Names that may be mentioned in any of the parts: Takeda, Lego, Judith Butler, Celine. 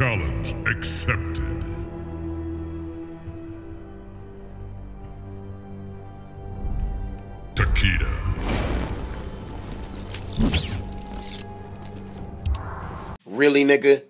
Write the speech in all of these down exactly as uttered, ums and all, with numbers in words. Challenge accepted. Takeda. Really, nigga?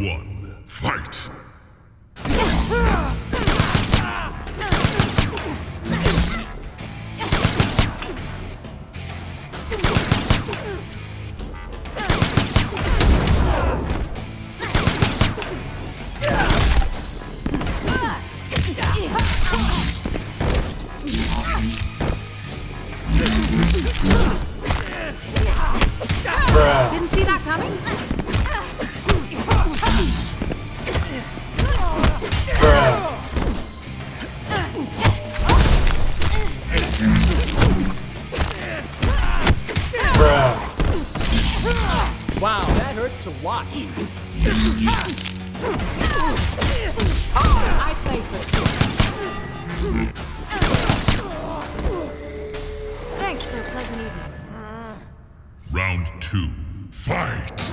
One fight. Didn't see that coming? Wow, that hurt to watch. Oh, I played for Thanks for a pleasant evening. Round two, fight!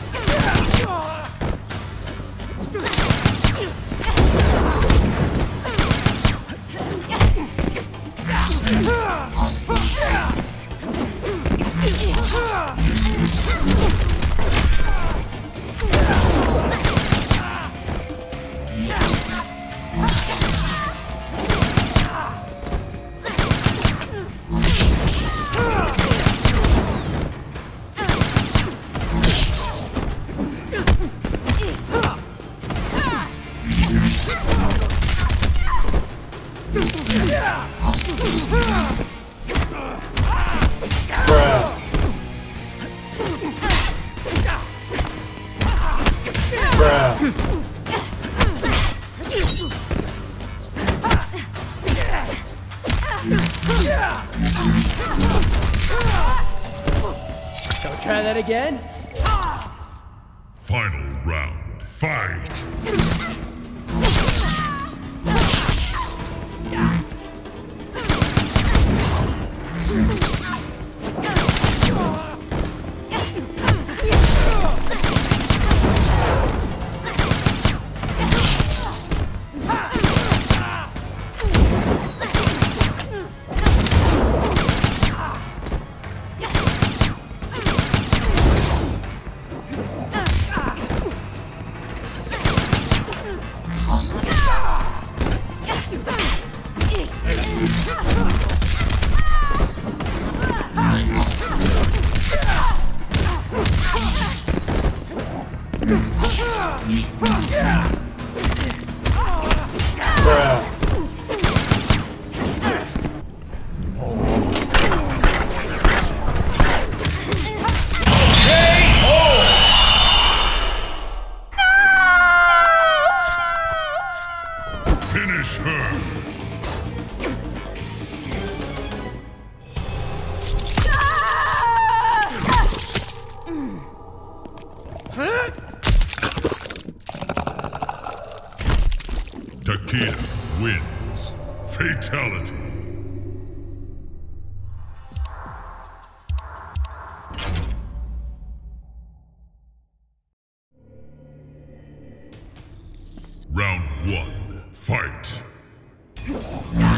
Shall we try that again? Final round, fight! Finish her! Takeda wins. Fatality. Round one, fight. Huh?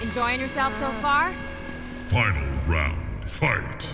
Enjoying yourself so far? Final round, fight!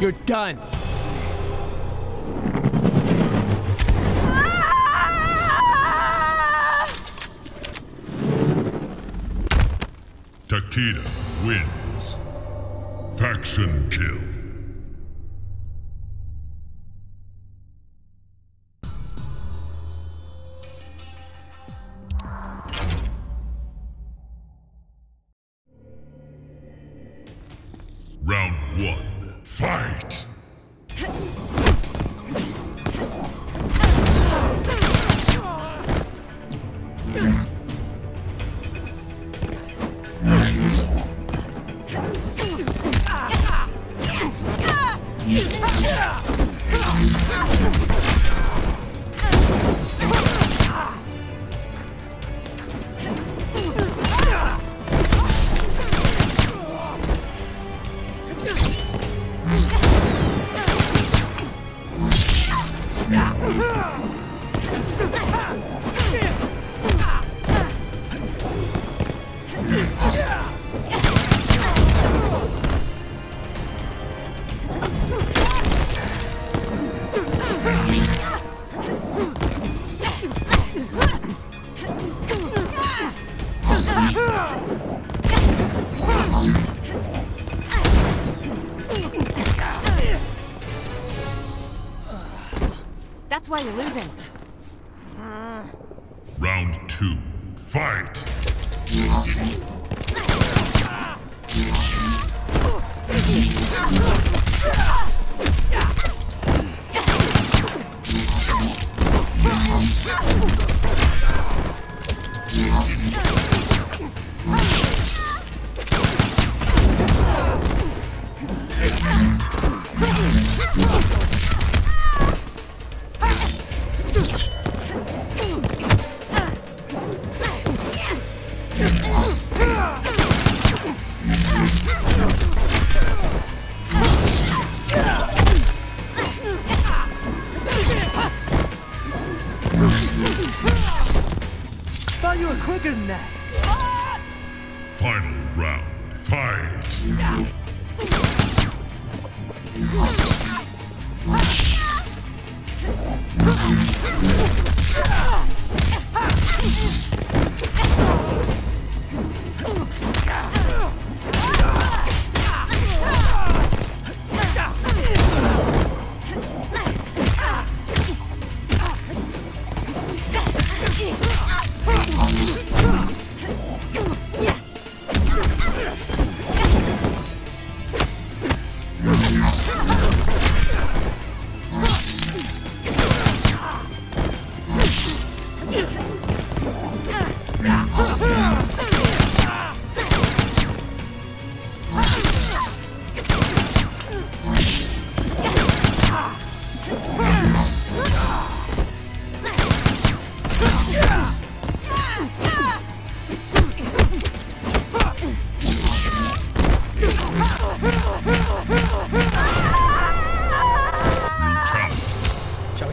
You're done. Takeda wins. Faction kill. Round one. Fight! That's why you're losing. Uh... Round two, fight! Thought you were quicker than that. Final round, fight! Yeah.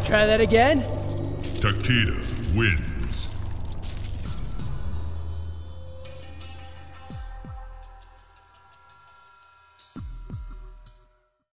Try that again. Takeda wins.